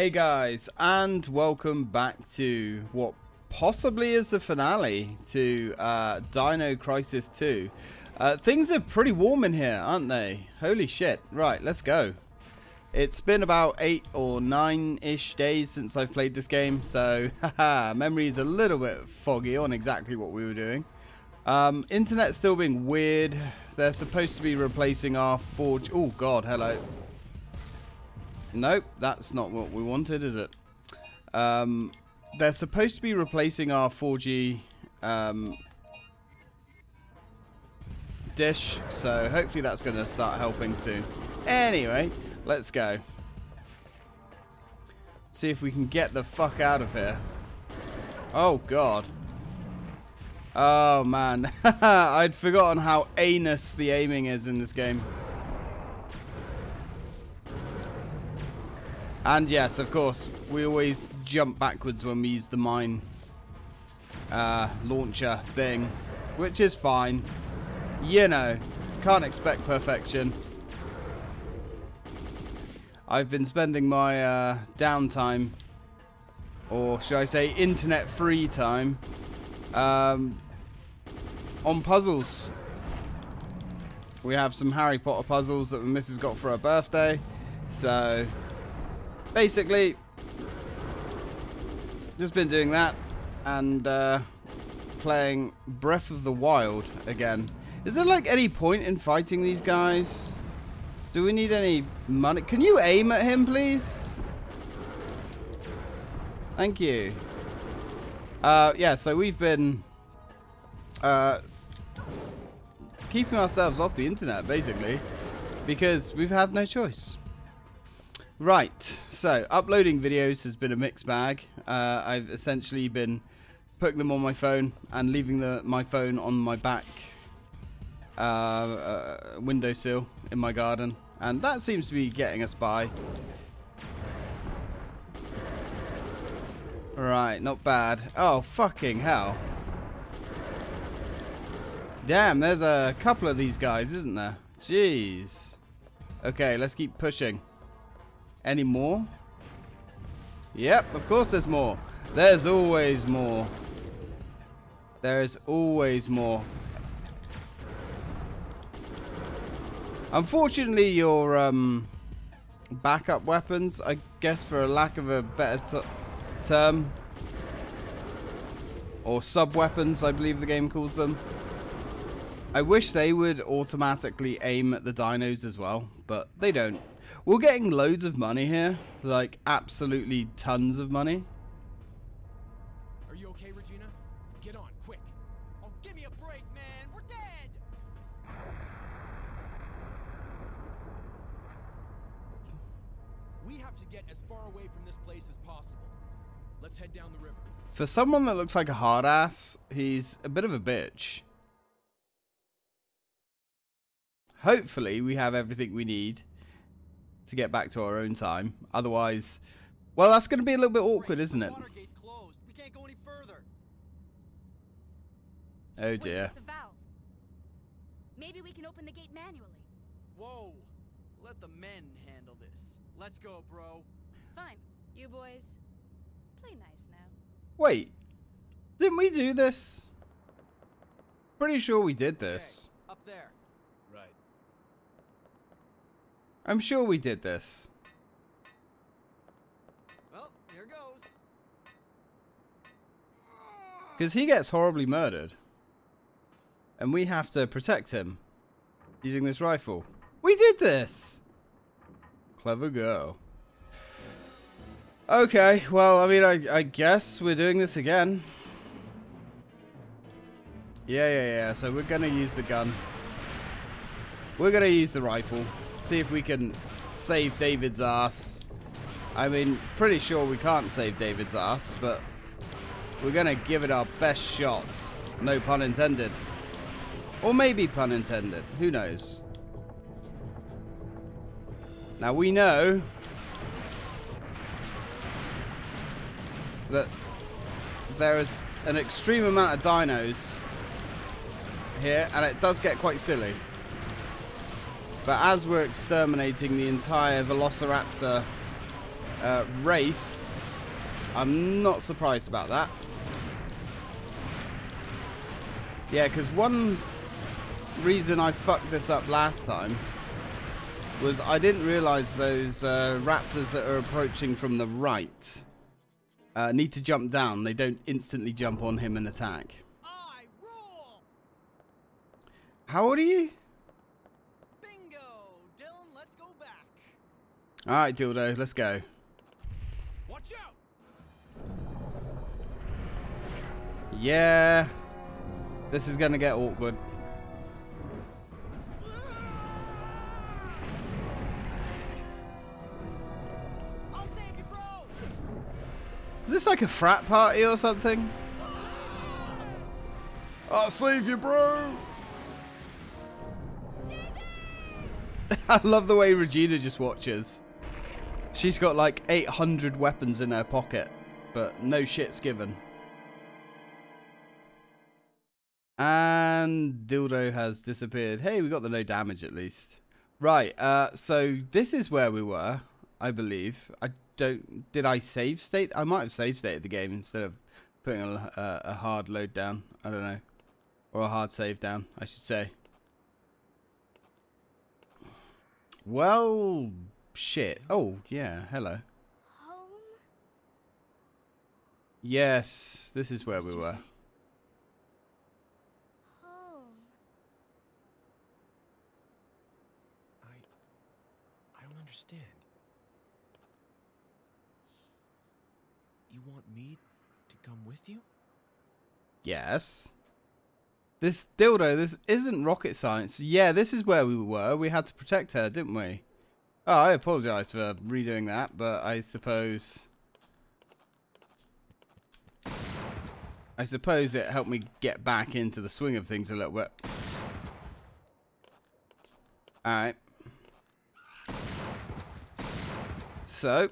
Hey guys, and welcome back to what possibly is the finale to Dino Crisis 2. Things are pretty warm in here, aren't they? Holy shit. Right, let's go. It's been about 8 or 9-ish days since I've played this game, so haha, memory's a little bit foggy on exactly what we were doing. Internet's still being weird. They're supposed to be replacing our 4G. Oh god, hello. Nope, that's not what we wanted, is it? They're supposed to be replacing our 4G dish, so hopefully that's going to start helping soon. Anyway, let's go. See if we can get the fuck out of here. Oh god. Oh man, I'd forgotten how anus the aiming is in this game. And yes, of course, we always jump backwards when we use the mine launcher thing, which is fine. You know, can't expect perfection. I've been spending my downtime, or should I say internet-free time, on puzzles. We have some Harry Potter puzzles that my missus got for her birthday, so basically just been doing that and playing Breath of the Wild again. Is there like any point in fighting these guys? Do we need any money? Can you aim at him, please? Thank you. Yeah, so we've been keeping ourselves off the internet, basically, because we've had no choice. Right, so uploading videos has been a mixed bag. I've essentially been putting them on my phone and leaving my phone on my back windowsill in my garden, and that seems to be getting us by. Right, not bad. Oh, fucking hell. Damn, there's a couple of these guys, isn't there? Jeez. Okay, let's keep pushing. Any more? Yep, of course there's more. There's always more. There is always more. Unfortunately, your backup weapons, I guess for a lack of a better term, or sub-weapons, I believe the game calls them. I wish they would automatically aim at the dinos as well, but they don't. We're getting loads of money here, like absolutely tons of money. Are you okay, Regina? Get on, quick. Oh, give me a break, man. We're dead. We have to get as far away from this place as possible. Let's head down the river. For someone that looks like a hard ass, he's a bit of a bitch. Hopefully, we have everything we need to get back to our own time. Otherwise, well, that's going to be a little bit awkward, isn't it? We can't go any further. Oh dear. Maybe we can open the gate manually. Whoa! Let the men handle this. Let's go, bro. Fine. You boys, play nice now. Wait, didn't we do this? Pretty sure we did this. Okay, up there. I'm sure we did this. Well, here goes. Because he gets horribly murdered. And we have to protect him using this rifle. We did this! Clever girl. Okay, well, I mean, I guess we're doing this again. Yeah. So we're going to use the gun. We're going to use the rifle. See if we can save David's ass. I mean, pretty sure we can't save David's ass, but we're gonna give it our best shot. No pun intended. Or maybe pun intended. Who knows? Now we know that there is an extreme amount of dinos here, and it does get quite silly. But as we're exterminating the entire Velociraptor race. I'm not surprised about that. Yeah, because one reason I fucked this up last time was I didn't realise those raptors that are approaching from the right need to jump down. They don't instantly jump on him and attack. I rule. How old are you? Bingo, Dylan, let's go back. All right, Dildo, let's go. Watch out. Yeah. This is going to get awkward. I'll save you, bro. Is this like a frat party or something? I'll save you, bro. I love the way Regina just watches. She's got like 800 weapons in her pocket, but no shit's given. And Dildo has disappeared. Hey, we got the no damage at least. Right, so this is where we were, I believe. I don't... Did I save state? I might have save stated the game instead of putting a hard load down. I don't know. Or a hard save down, I should say. Well, shit. Oh, yeah, hello. Home? Yes, this is where we were. Understand. You want me to come with you? Yes. This Dildo, this isn't rocket science. Yeah, this is where we were. We had to protect her, didn't we? Oh, I apologize for redoing that, but I suppose it helped me get back into the swing of things a little bit. Alright. So,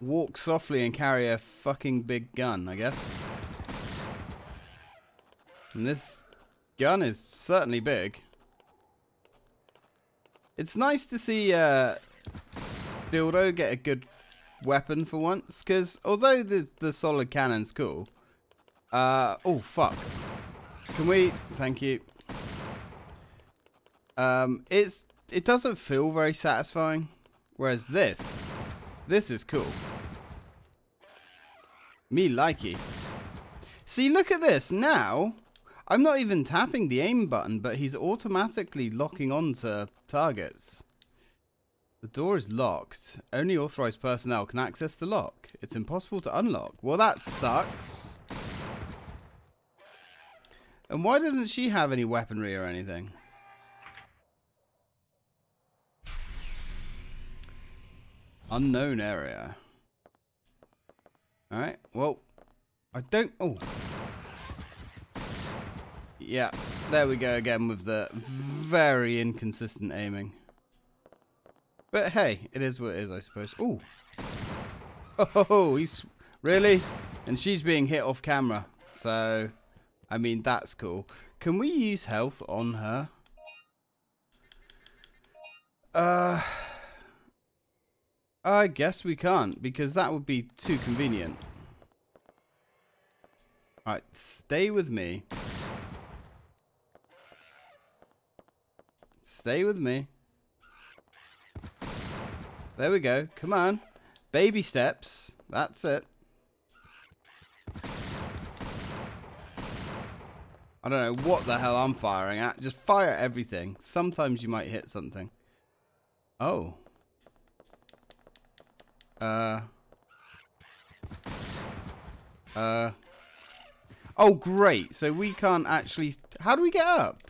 walk softly and carry a fucking big gun, I guess. And this gun is certainly big. It's nice to see Dildo get a good weapon for once, because although the solid cannon's cool... oh, fuck. Can we... Thank you. It doesn't feel very satisfying, whereas this... This is cool. Me likey. See, look at this. Now, I'm not even tapping the aim button, but he's automatically locking onto targets. The door is locked. Only authorized personnel can access the lock. It's impossible to unlock. Well, that sucks. And why doesn't she have any weaponry or anything? Unknown area. Alright, well, I don't... Oh. Yeah, there we go again with the very inconsistent aiming. But hey, it is what it is, I suppose. Ooh. Oh, he's... Really? And she's being hit off camera. So, I mean, that's cool. Can we use health on her? I guess we can't, because that would be too convenient. Alright, stay with me. Stay with me. There we go. Come on. Baby steps. That's it. I don't know what the hell I'm firing at. Just fire at everything. Sometimes you might hit something. Oh. Oh, great. So we can't actually... How do we get up?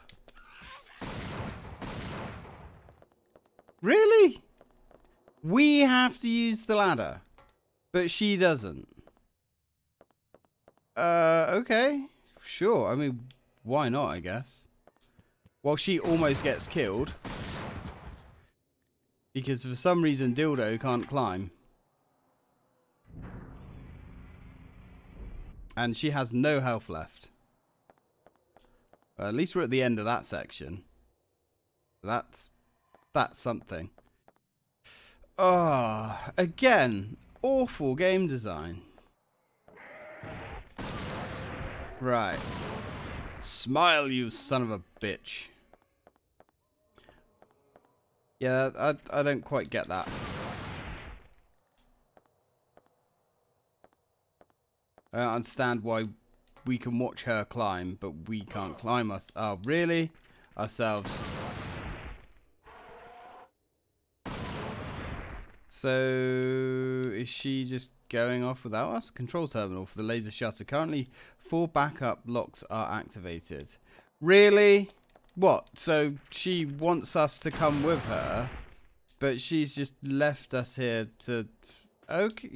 Really? We have to use the ladder. But she doesn't. Okay. Sure. I mean, why not, I guess. Well, she almost gets killed. Because for some reason, Dildo can't climb. And she has no health left. Well, at least we're at the end of that section. That's something. Oh, again, Awful game design. Right. Smile, you son of a bitch. Yeah, I don't quite get that. I don't understand why we can watch her climb, but we can't climb us. Oh, really? Ourselves. So, is she just going off without us? Control terminal for the laser shutter. Currently, 4 backup locks are activated. Really? What? So, she wants us to come with her, but she's just left us here to... Okay,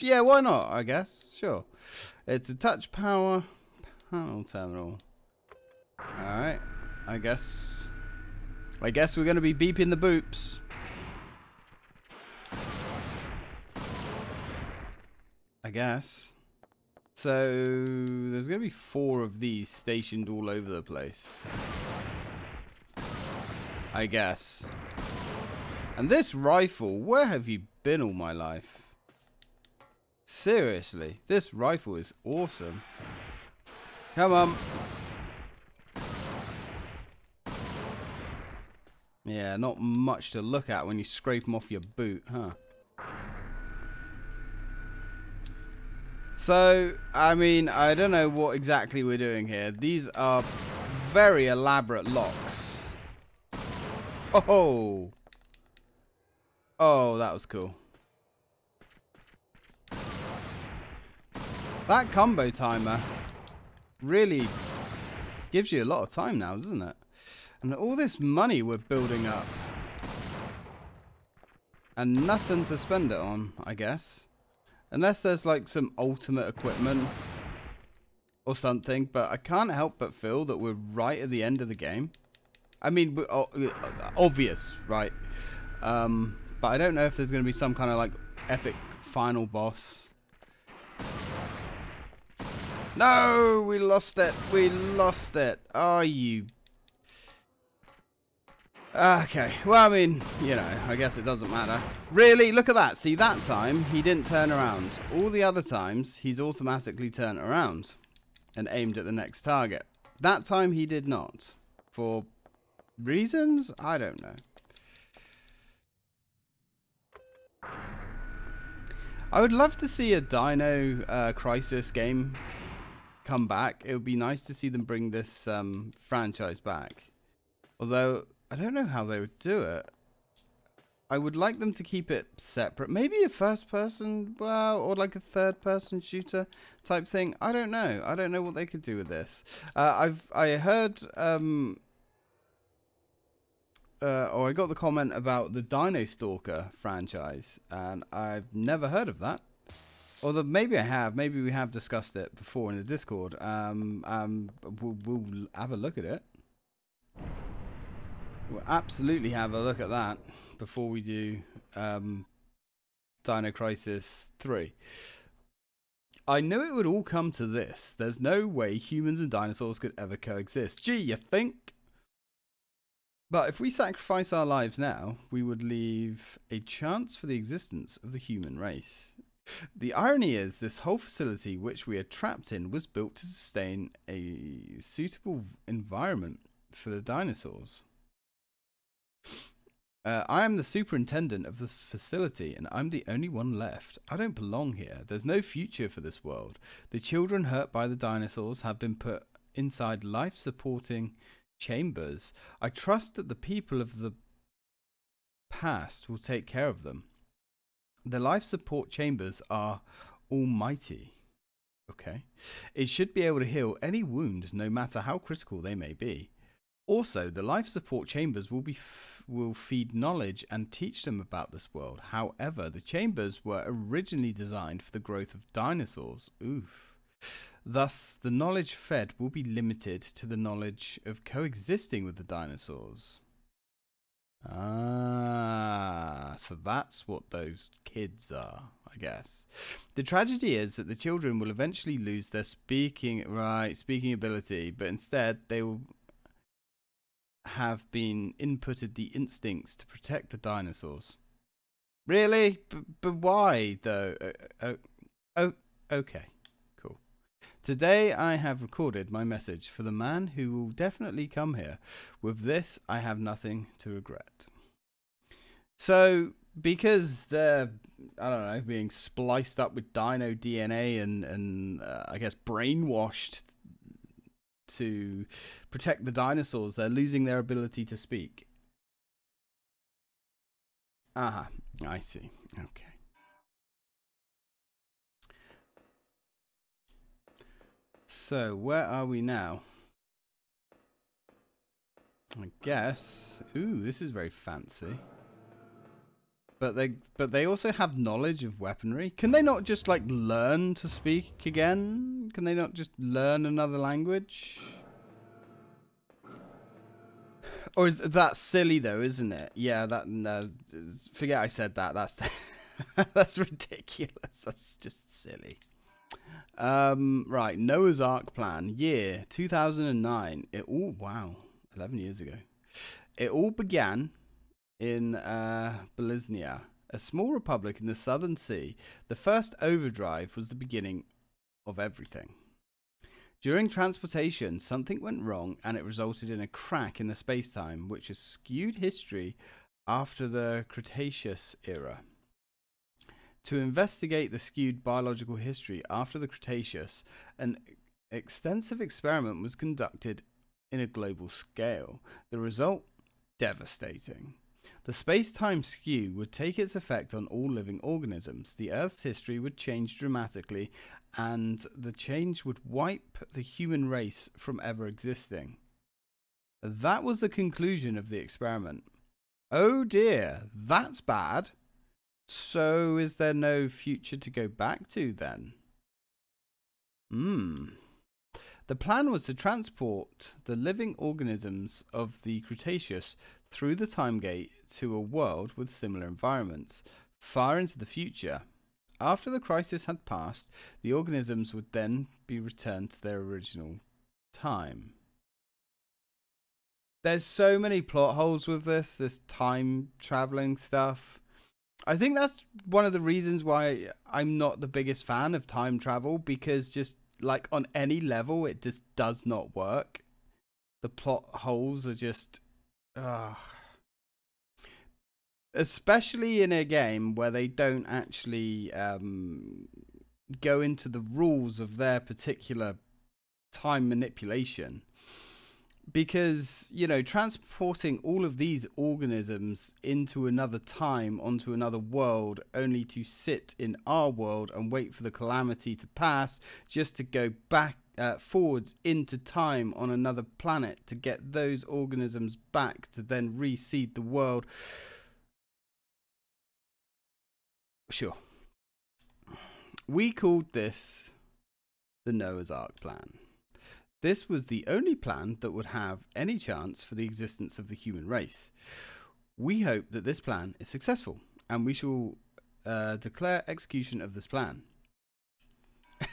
yeah, why not, I guess. Sure. It's a touch power panel terminal. Alright, I guess we're going to be beeping the boops. I guess. So, there's going to be 4 of these stationed all over the place. I guess. And this rifle, where have you been all my life? Seriously, this rifle is awesome. Come on. Yeah, not much to look at when you scrape them off your boot, huh? So, I mean, I don't know what exactly we're doing here. These are very elaborate locks. Oh! Oh, that was cool. That combo timer really gives you a lot of time now, doesn't it? And all this money we're building up. And nothing to spend it on, I guess. Unless there's like some ultimate equipment or something, but I can't help but feel that we're right at the end of the game. I mean, obvious, right? But I don't know if there's going to be some kind of like epic final boss. No, we lost it. We lost it. Are you? Okay, well, I mean, you know, I guess it doesn't matter. Really? Look at that. See, that time, he didn't turn around. All the other times, he's automatically turned around and aimed at the next target. That time, he did not. For reasons? I don't know. I would love to see a Dino Crisis game come back. It would be nice to see them bring this franchise back. Although... I don't know how they would do it. I would like them to keep it separate. Maybe a first-person, well, or like a third-person shooter type thing. I don't know. I don't know what they could do with this. I heard, or I got the comment about the Dino Stalker franchise, and I've never heard of that. Although maybe I have. Maybe we have discussed it before in the Discord. We'll have a look at it. We'll absolutely have a look at that before we do Dino Crisis 3. I knew it would all come to this. There's no way humans and dinosaurs could ever coexist. Gee, you think? But if we sacrifice our lives now, we would leave a chance for the existence of the human race. The irony is, this whole facility which we are trapped in was built to sustain a suitable environment for the dinosaurs. I am the superintendent of this facility, and I'm the only one left. I don't belong here. There's no future for this world. The children hurt by the dinosaurs have been put inside life-supporting chambers. I trust that the people of the past will take care of them. The life-support chambers are almighty. Okay. It should be able to heal any wound, no matter how critical they may be. Also, the life support chambers will feed knowledge and teach them about this world. However, the chambers were originally designed for the growth of dinosaurs. Oof. Thus, the knowledge fed will be limited to the knowledge of coexisting with the dinosaurs. Ah, so that's what those kids are, I guess. The tragedy is that the children will eventually lose their speaking ability, but instead they will... have been inputted the instincts to protect the dinosaurs. Really? But why, though? Okay. Cool. Today I have recorded my message for the man who will definitely come here. With this, I have nothing to regret. So, because they're, I don't know, being spliced up with dino DNA and I guess brainwashed to protect the dinosaurs, they're losing their ability to speak. Aha, I see. Okay. So, where are we now? I guess. Ooh, this is very fancy. But they also have knowledge of weaponry. Can they not just, like, learn to speak again? Can they not just learn another language? Or is that silly, though, isn't it? Yeah, that, no, forget I said that. That's that's ridiculous. That's just silly. Right, Noah's Ark Plan, year 2009. It all, wow, 11 years ago. It all began in Beliznia, a small republic in the Southern Sea. The first overdrive was the beginning of everything. During transportation, something went wrong, and it resulted in a crack in the space-time, which has skewed history after the Cretaceous era. To investigate the skewed biological history after the Cretaceous, an extensive experiment was conducted in a global scale. The result? Devastating. The space-time skew would take its effect on all living organisms. The Earth's history would change dramatically, and the change would wipe the human race from ever existing. That was the conclusion of the experiment. Oh dear, that's bad. So is there no future to go back to then? The plan was to transport the living organisms of the Cretaceous through the time gate to a world with similar environments, far into the future. After the crisis had passed, the organisms would then be returned to their original time. There's so many plot holes with this time traveling stuff. I think that's one of the reasons why I'm not the biggest fan of time travel, because just like on any level, it just does not work. The plot holes are just, especially in a game where they don't actually go into the rules of their particular time manipulation. Because, you know, transporting all of these organisms into another time, onto another world, only to sit in our world and wait for the calamity to pass, just to go back, forwards into time on another planet to get those organisms back to then reseed the world. Sure. We called this the Noah's Ark Plan. This was the only plan that would have any chance for the existence of the human race. We hope that this plan is successful, and we shall declare execution of this plan.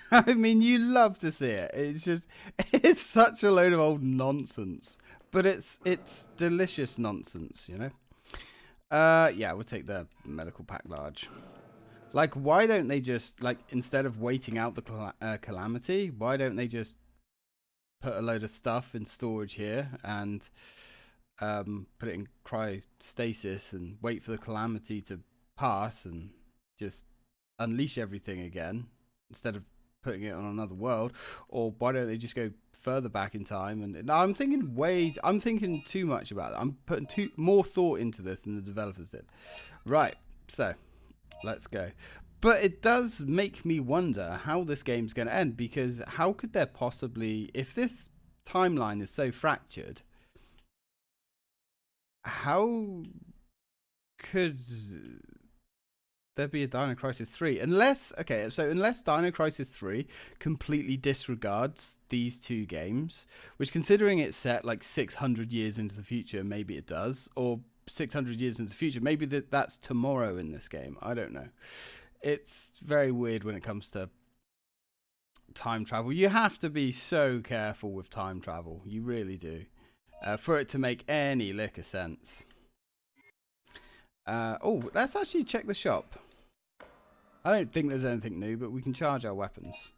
I mean, you love to see it. It's just, it's such a load of old nonsense, but it's delicious nonsense, you know? Yeah, we'll take the medical pack large. Like, why don't they just, like, instead of waiting out the calamity, why don't they just put a load of stuff in storage here and put it in cryostasis and wait for the calamity to pass and just unleash everything again instead of putting it on another world? Or why don't they just go further back in time? And I'm thinking too much about it. I'm putting more thought into this than the developers did. Right, so let's go. But it does make me wonder how this game's going to end, because how could there possibly, if this timeline is so fractured, how could there be a Dino Crisis 3? Unless, okay, so unless Dino Crisis 3 completely disregards these two games, which considering it's set like 600 years into the future, maybe it does, or 600 years into the future, maybe that's tomorrow in this game, I don't know. It's very weird when it comes to time travel. You have to be so careful with time travel. You really do. For it to make any lick of sense. Oh, let's actually check the shop. I don't think there's anything new, but we can charge our weapons.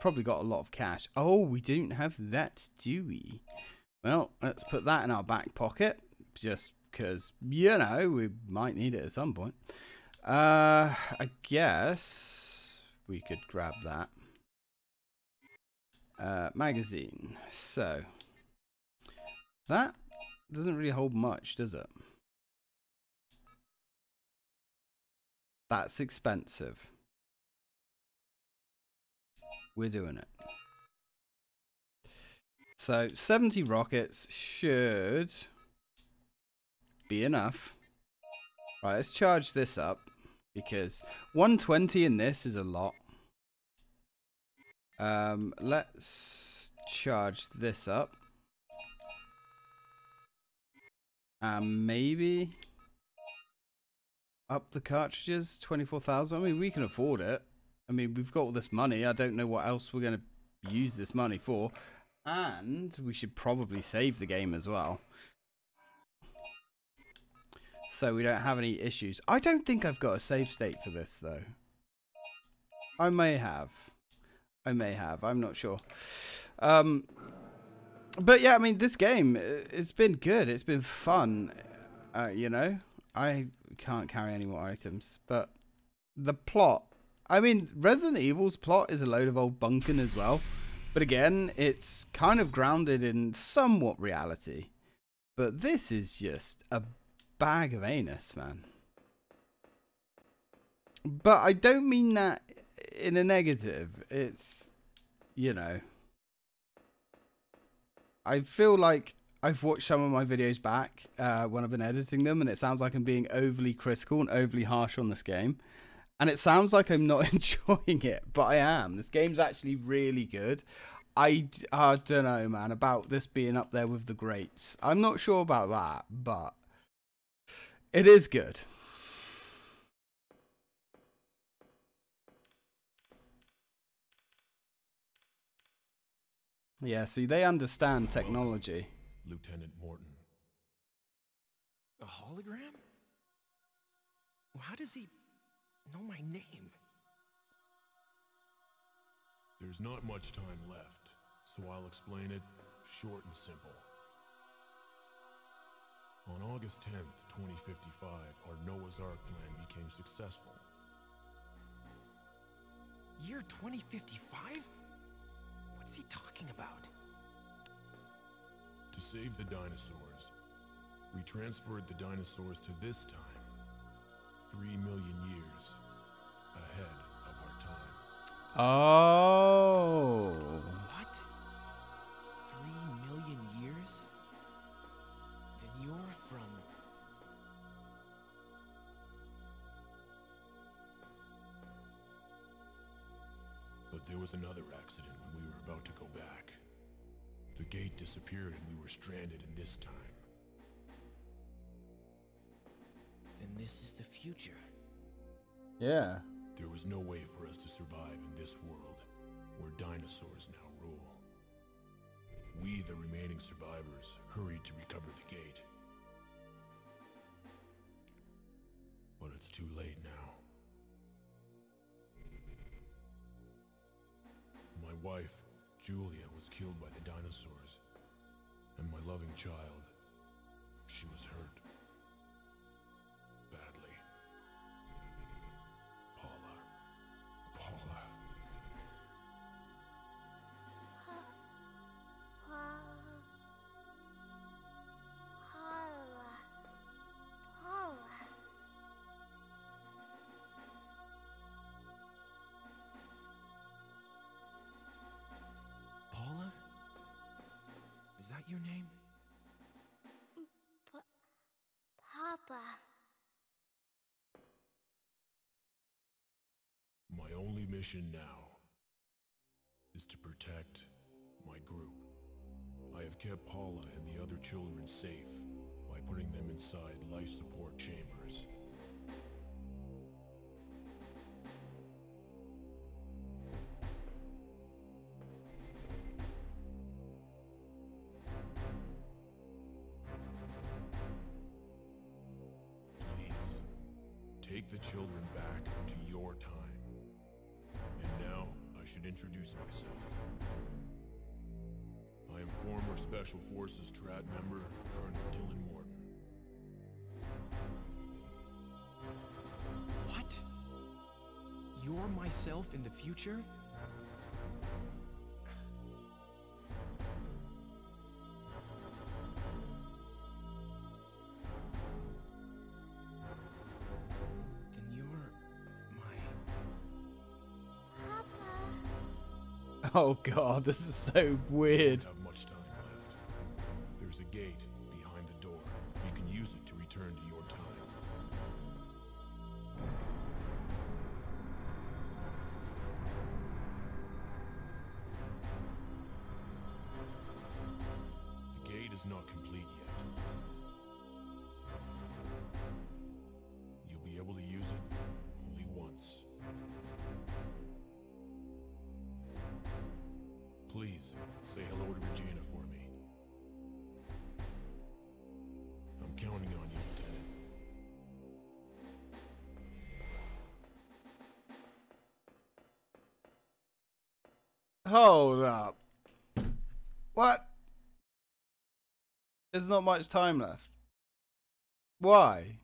Probably got a lot of cash. Oh, we don't have that, do we? Well, let's put that in our back pocket, just because, you know, we might need it at some point. I guess we could grab that. Magazine. So, that doesn't really hold much, does it? That's expensive. We're doing it. So 70 rockets should be enough. Right, let's charge this up because 120 in this is a lot. Let's charge this up. Maybe up the cartridges, 24,000. I mean, we can afford it. I mean, we've got all this money. I don't know what else we're going to use this money for. And we should probably save the game as well, so we don't have any issues. I don't think I've got a save state for this, though. I may have. I may have. I'm not sure. But yeah, I mean, this game, it's been good. It's been fun. You know, I can't carry any more items, but the plot, I mean, Resident Evil's plot is a load of old bunkin as well. But again, it's kind of grounded in somewhat reality. But this is just a bag of anus, man. But I don't mean that in a negative. It's, you know, I feel like I've watched some of my videos back when I've been editing them, and it sounds like I'm being overly critical and overly harsh on this game. And it sounds like I'm not enjoying it, but I am. This game's actually really good. I don't know, man, about this being up there with the greats. I'm not sure about that, but it is good. Yeah, see, they understand technology. Lieutenant Morton. A hologram? Well, how does he... know my name? There's not much time left, so I'll explain it short and simple. On August 10th, 2055, our Noah's Ark Plan became successful. Year 2055? What's he talking about? To save the dinosaurs, we transferred the dinosaurs to this time. 3 million years ahead of our time. Oh. What? 3 million years? Then you're from... But there was another accident when we were about to go back. The gate disappeared and we were stranded in this time. And this is the future. Yeah. There was no way for us to survive in this world, where dinosaurs now rule. We, the remaining survivors, hurried to recover the gate. But it's too late now. My wife, Julia, was killed by the dinosaurs. And my loving child, she was hurt. Is that your name? Papa. My only mission now is to protect my group. I have kept Paula and the other children safe by putting them inside life support chambers. Take the children back to your time. And now, I should introduce myself. I am former Special Forces TRAD member, Colonel Dylan Morton. What? You're myself in the future? Oh god, this is so weird. I don't have much time left. There's a gate behind the door. You can use it to return to your time. The gate is not complete yet. You'll be able to use it only once. Please, say hello to Regina for me. I'm counting on you, Lieutenant. Hold up. What? There's not much time left. Why?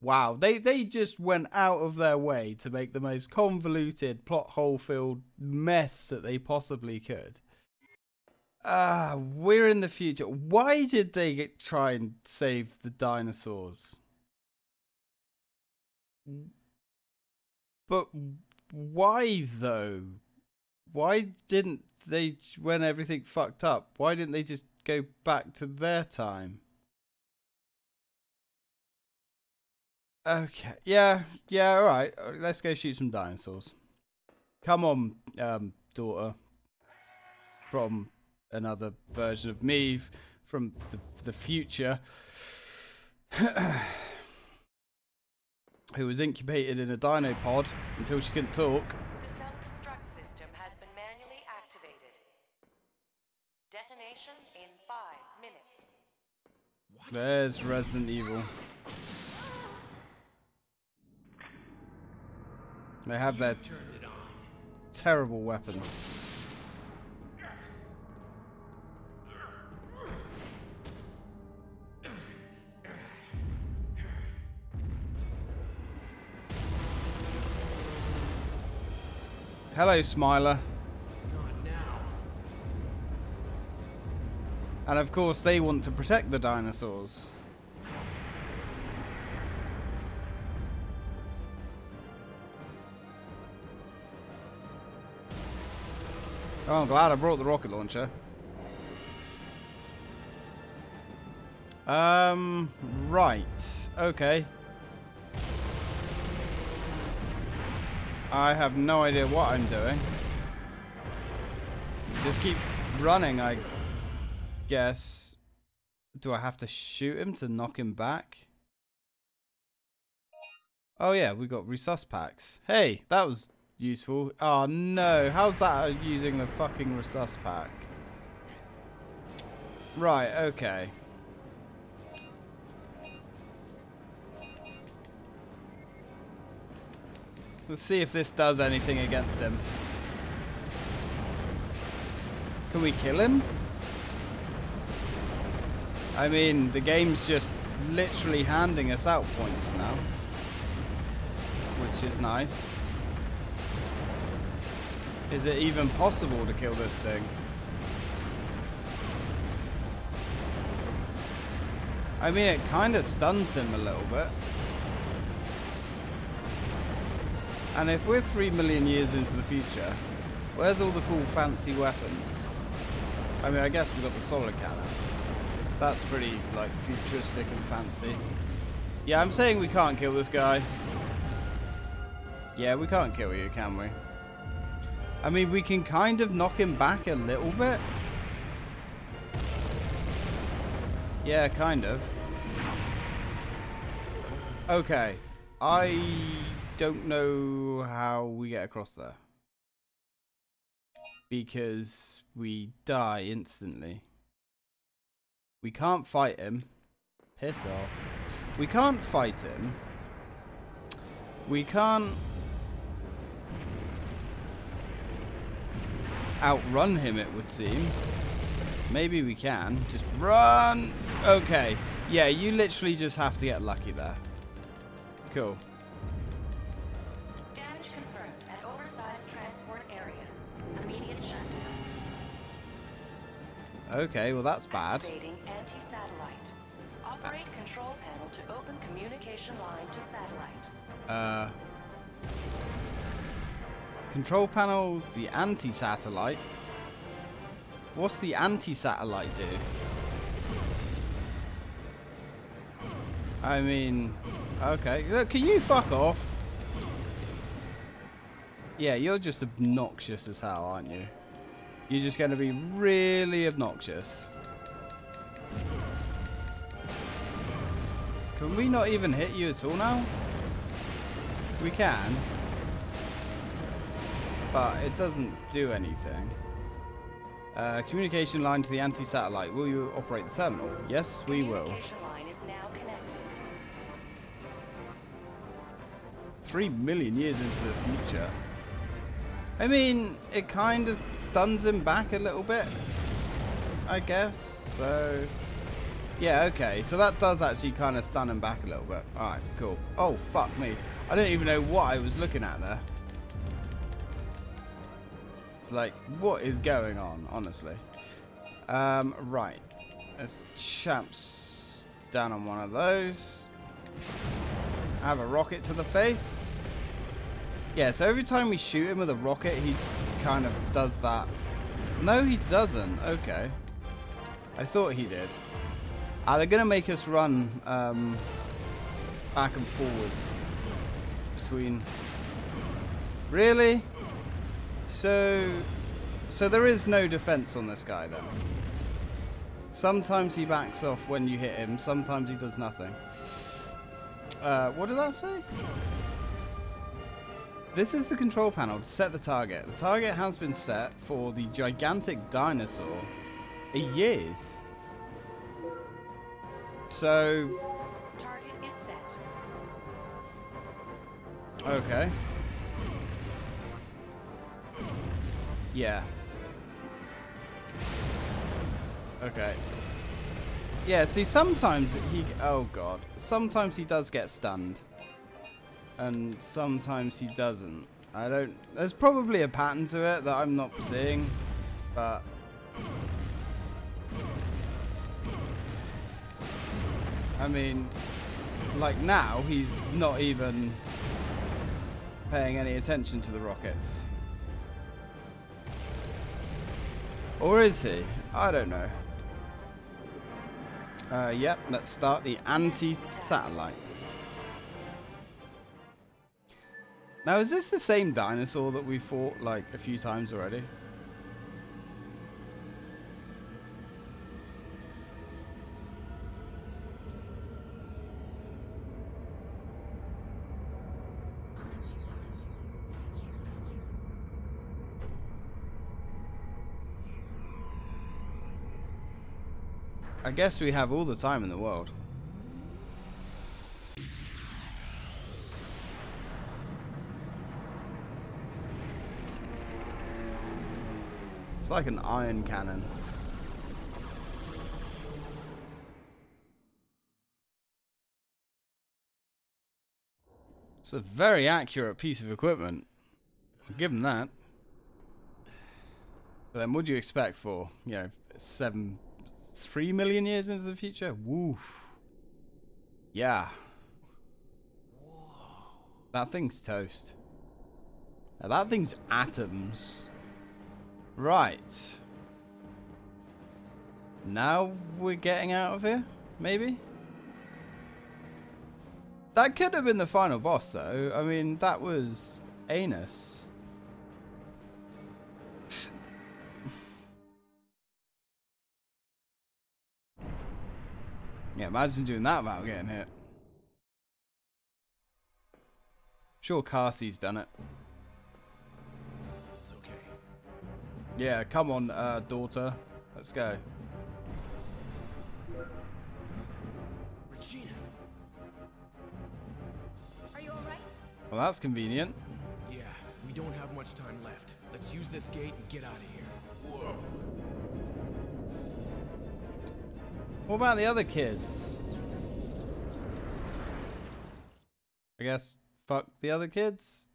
Wow, they just went out of their way to make the most convoluted, plot hole-filled mess that they possibly could. We're in the future. Why did they try and save the dinosaurs? But why, though? Why didn't they, when everything fucked up, why didn't they just go back to their time? Okay, yeah, alright. Let's go shoot some dinosaurs. Come on, daughter. From another version of me, from the future. Who was incubated in a dino pod until she couldn't talk. The self-destruct system has been manually activated. Detonation in 5 minutes. What? There's Resident Evil. They have their terrible weapons. Hello, Smiler. Not now. And of course, they want to protect the dinosaurs. Oh, I'm glad I brought the rocket launcher. Right. Okay. I have no idea what I'm doing. Just keep running, I guess. Do I have to shoot him to knock him back? Oh, yeah, we got resus packs. Hey, that was useful. Oh no, how's that using the fucking resus pack? Right, okay. Let's see if this does anything against him. Can we kill him? I mean, the game's just literally handing us out points now, which is nice. Is it even possible to kill this thing? I mean, it kind of stuns him a little bit. And if we're 3 million years into the future, where's all the cool fancy weapons? I mean, I guess we've got the solar cannon. That's pretty, like, futuristic and fancy. Yeah, I'm saying we can't kill this guy. Yeah, we can't kill you, can we? I mean, we can kind of knock him back a little bit. Yeah, kind of. Okay. I don't know how we get across there. Because we die instantly. We can't fight him. Piss off. We can't fight him. We can't outrun him, it would seem. Maybe we can. Just run! Okay. Yeah, you literally just have to get lucky there. Cool. Damage confirmed at oversized transport area. Immediate shutdown. Okay, well that's bad. Activating anti-satellite. Operate control panel to open communication line to satellite. Control panel, the anti-satellite. What's the anti-satellite do? I mean, okay. Look, can you fuck off? Yeah, you're just obnoxious as hell, aren't you? You're just going to be really obnoxious. Can we not even hit you at all now? We can. But it doesn't do anything. Communication line to the anti-satellite. Will you operate the terminal? Yes, we will. Line is now connected. 3 million years into the future. I mean, it kind of stuns him back a little bit, I guess. So, yeah, okay. So that does actually kind of stun him back a little bit. All right, cool. Oh, fuck me. I don't even know what I was looking at there. Like, what is going on, honestly? Right. Let's champs down on one of those. Have a rocket to the face. Yeah, so every time we shoot him with a rocket, he kind of does that. No, he doesn't. Okay. I thought he did. They're going to make us run back and forwards between... Really? So there is no defense on this guy, then. Sometimes he backs off when you hit him. Sometimes he does nothing. What did that say? This is the control panel to set the target. The target has been set for the gigantic dinosaur. Years. So... Target is set. Okay. Yeah. Okay. Yeah, see, sometimes he... Oh, God. Sometimes he does get stunned. And sometimes he doesn't. I don't... There's probably a pattern to it that I'm not seeing. But... I mean... Like, now, he's not even paying any attention to the rockets. Or is he? I don't know. Yep, let's start the anti-satellite. Now, is this the same dinosaur that we fought, like, a few times already? I guess we have all the time in the world. It's like an iron cannon. It's a very accurate piece of equipment. I'll give them that. But then what do you expect for, you know, 3 million years into the future? Woof. Yeah. That thing's toast. Now that thing's atoms. Right. Now we're getting out of here, maybe? That could have been the final boss, though. I mean, that was anus. Yeah, imagine doing that without getting hit. Sure, Carsey's done it. It's okay. Yeah, come on, daughter. Let's go. Regina. Are you all right? Well, that's convenient. Yeah, we don't have much time left. Let's use this gate and get out of here. Whoa. What about the other kids? I guess fuck the other kids.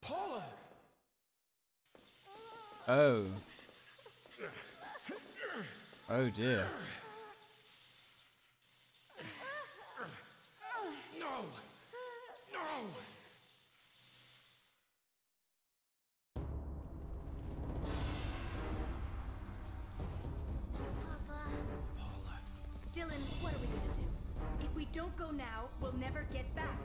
Paula. Oh. Oh dear. No. No. Papa. Paula. Dylan, what are we gonna do? If we don't go now, we'll never get back.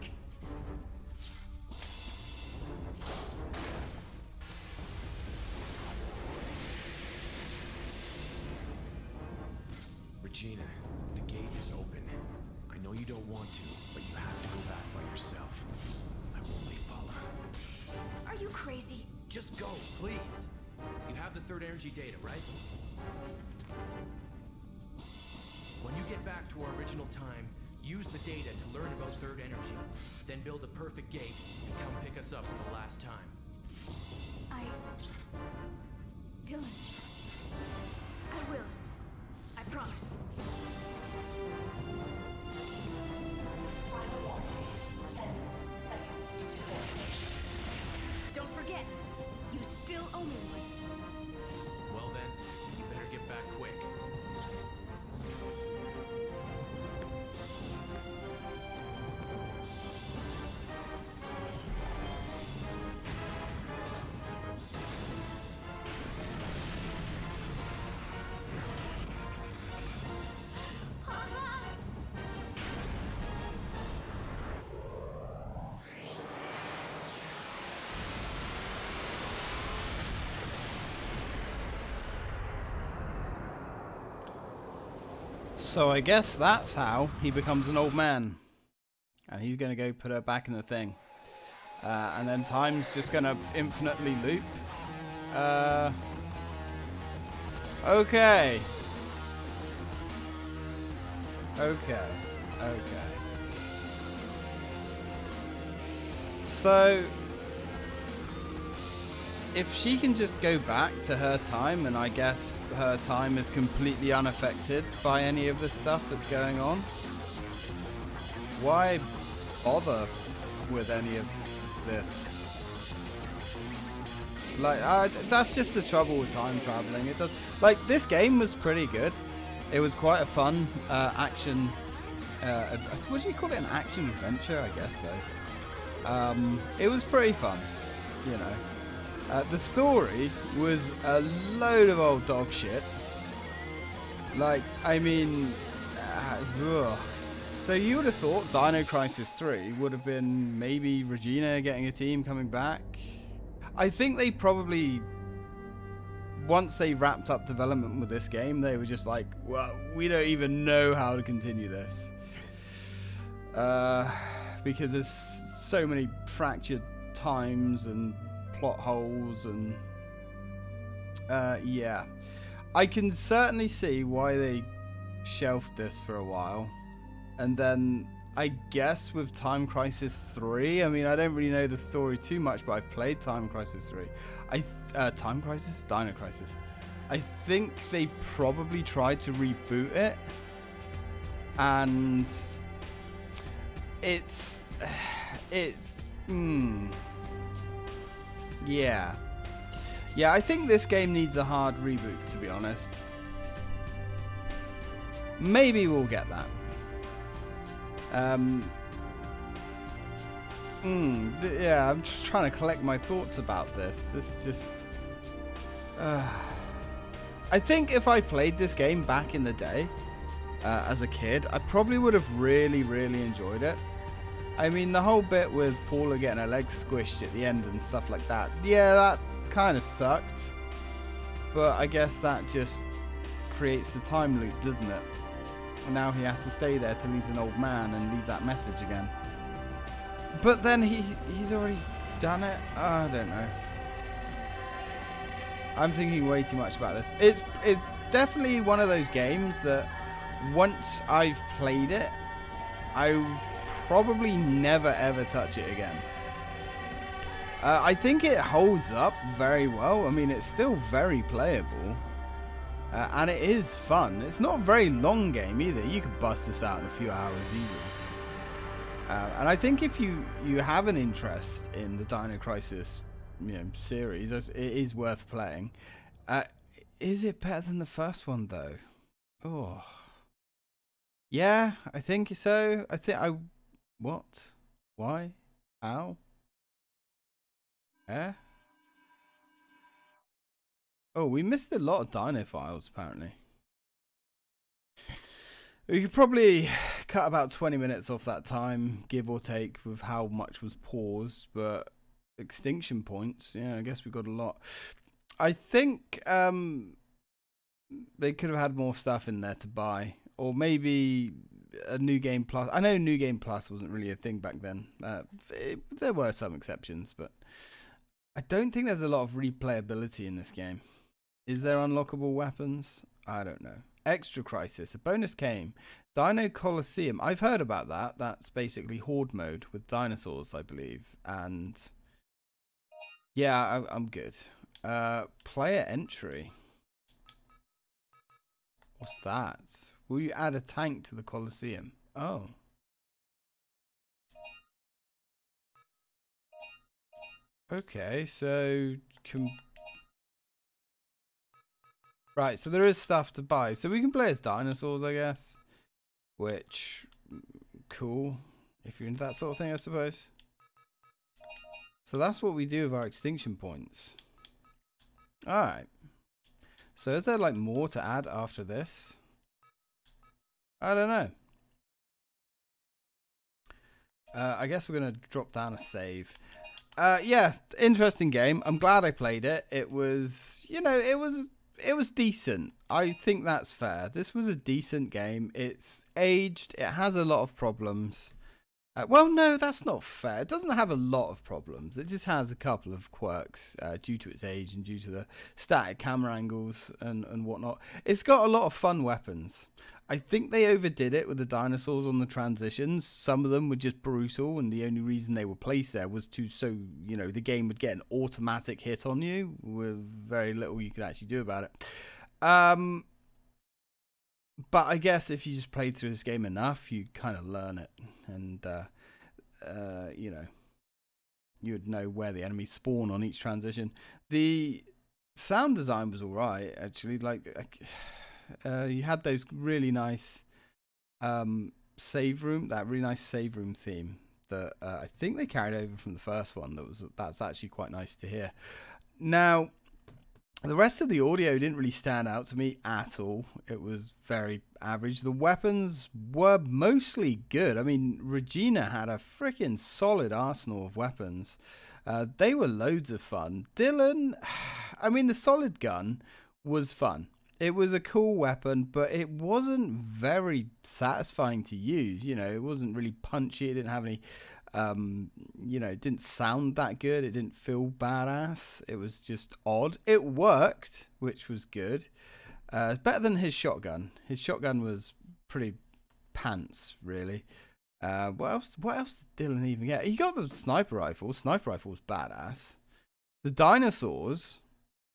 Regina, the gate is open. I know you don't want to, but you have to go back by yourself. I won't leave Paula. Are you crazy? Just go, please. You have the Third Energy data, right? When you get back to our original time, use the data to learn about Third Energy. Then build a perfect gate and come pick us up for the last time. Dylan. I will. I promise. Final warning. 10 seconds to detonation. Don't forget, you still owe me one. Well then, you better get back quick. So I guess that's how he becomes an old man, and he's going to go put her back in the thing, and then time's just going to infinitely loop. Okay. So if she can just go back to her time, and I guess her time is completely unaffected by any of the stuff that's going on, why bother with any of this? Like, that's just the trouble with time traveling. It does. Like, this game was pretty good. It was quite a fun action. What do you call it? An action adventure, I guess so. It was pretty fun, you know. The story was a load of old dog shit. Like, I mean, so you would have thought Dino Crisis 3 would have been maybe Regina getting a team coming back. I think they probably, once they wrapped up development with this game, they were just like, well, we don't even know how to continue this. Because there's so many fractured times and plot holes, and yeah, I can certainly see why they shelved this for a while. And then I guess with Time Crisis 3, I mean, I don't really know the story too much, but I played Time Crisis 3. Dino Crisis. I think they probably tried to reboot it, and Yeah, I think this game needs a hard reboot, to be honest. Maybe we'll get that. Yeah, I'm just trying to collect my thoughts about this. This just... I think if I played this game back in the day, as a kid, I probably would have really, really enjoyed it. I mean, the whole bit with Paula getting her legs squished at the end and stuff like that, yeah, that kind of sucked. But I guess that just creates the time loop, doesn't it? And now he has to stay there till he's an old man and leave that message again. But then he's already done it. I don't know. I'm thinking way too much about this. It's definitely one of those games that once I've played it, I probably never ever touch it again. I think it holds up very well. I mean, it's still very playable. And it is fun. It's not a very long game either. You could bust this out in a few hours easily. And I think if you have an interest in the Dino Crisis series, it is worth playing. Is it better than the first one though? Oh, yeah, I think so. What? Why? How? Eh? Oh, we missed a lot of Dino files, apparently. We could probably cut about 20 minutes off that time, give or take, with how much was paused. But extinction points, yeah, I guess we got a lot. I think they could have had more stuff in there to buy. Or maybe a New Game Plus. I know New Game Plus wasn't really a thing back then. There were some exceptions, but I don't think there's a lot of replayability in this game. Is there unlockable weapons? I don't know. Extra Crisis. A bonus game. Dino Coliseum. I've heard about that. That's basically horde mode with dinosaurs, I believe. And yeah, I'm good. Player entry. What's that? Will you add a tank to the Coliseum? Oh. Okay, so... Right, so there is stuff to buy. So we can play as dinosaurs, I guess. Which, cool. If you're into that sort of thing, I suppose. So that's what we do with our extinction points. Alright. So is there, like, more to add after this? I don't know. I guess we're going to drop down a save. Yeah, interesting game. I'm glad I played it. It was, you know, it was decent. I think that's fair. This was a decent game. It's aged. It has a lot of problems. Well, no, that's not fair. It doesn't have a lot of problems. It just has a couple of quirks due to its age and due to the static camera angles and whatnot. It's got a lot of fun weapons. I think they overdid it with the dinosaurs on the transitions. Some of them were just brutal, and the only reason they were placed there was to, so, you know, the game would get an automatic hit on you with very little you could actually do about it. But I guess if you just played through this game enough, you kind of learn it, and you know, you'd know where the enemies spawn on each transition. The sound design was all right, actually. Like you had those really nice save room, that really nice save room theme that I think they carried over from the first one. That's actually quite nice to hear. Now, the rest of the audio didn't really stand out to me at all. It was very average. The weapons were mostly good. I mean, Regina had a freaking solid arsenal of weapons. They were loads of fun. Dylan, I mean, the solid gun was fun. It was a cool weapon, but it wasn't very satisfying to use. You know, it wasn't really punchy. It didn't have any... you know, it didn't sound that good. It didn't feel badass. It was just odd. It worked, which was good. Better than his shotgun. His shotgun was pretty pants, really. What else did Dylan even get? He got the sniper rifle. Sniper rifle was badass. The dinosaurs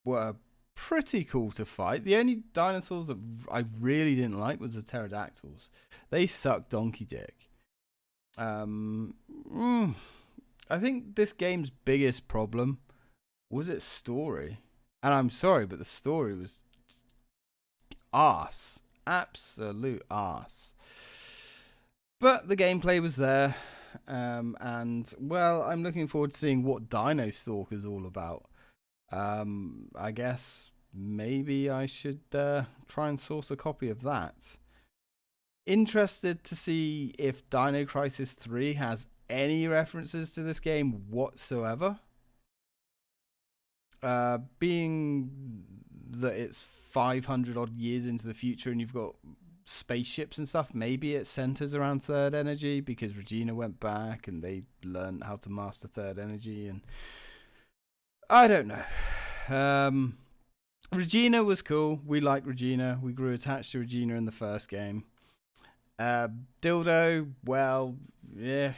were pretty cool to fight. The only dinosaurs that I really didn't like was the pterodactyls. They sucked donkey dick. I think this game's biggest problem was its story, and I'm sorry, but the story was arse, absolute arse. But the gameplay was there, and well, I'm looking forward to seeing what Dino Stalker is all about. I guess maybe I should try and source a copy of that. Interested to see if Dino Crisis 3 has any references to this game whatsoever. Being that it's 500 odd years into the future and you've got spaceships and stuff, maybe it centers around Third Energy, because Regina went back and they learned how to master Third Energy, and I don't know. Regina was cool. We liked Regina. We grew attached to Regina in the first game. Dildo, well, yeah,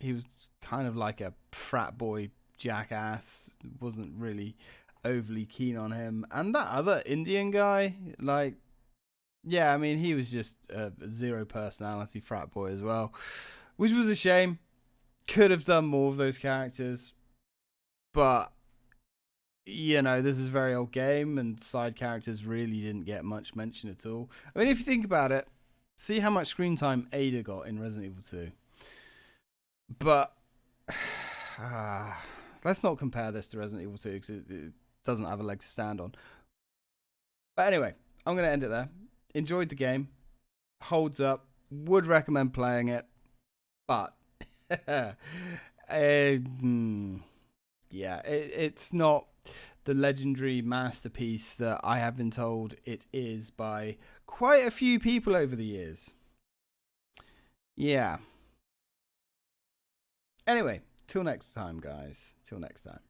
he was kind of like a frat boy jackass. Wasn't really overly keen on him. And that other Indian guy, like, yeah, I mean, he was just a zero personality frat boy as well, which was a shame. Could have done more of those characters, but you know, this is a very old game and side characters really didn't get much mention at all. I mean, if you think about it, see how much screen time Ada got in Resident Evil 2. But let's not compare this to Resident Evil 2 because it doesn't have a leg to stand on. But anyway, I'm going to end it there. Enjoyed the game. Holds up. Would recommend playing it. But yeah, it's not the legendary masterpiece that I have been told it is by quite a few people over the years. Yeah. Anyway, till next time, guys. Till next time.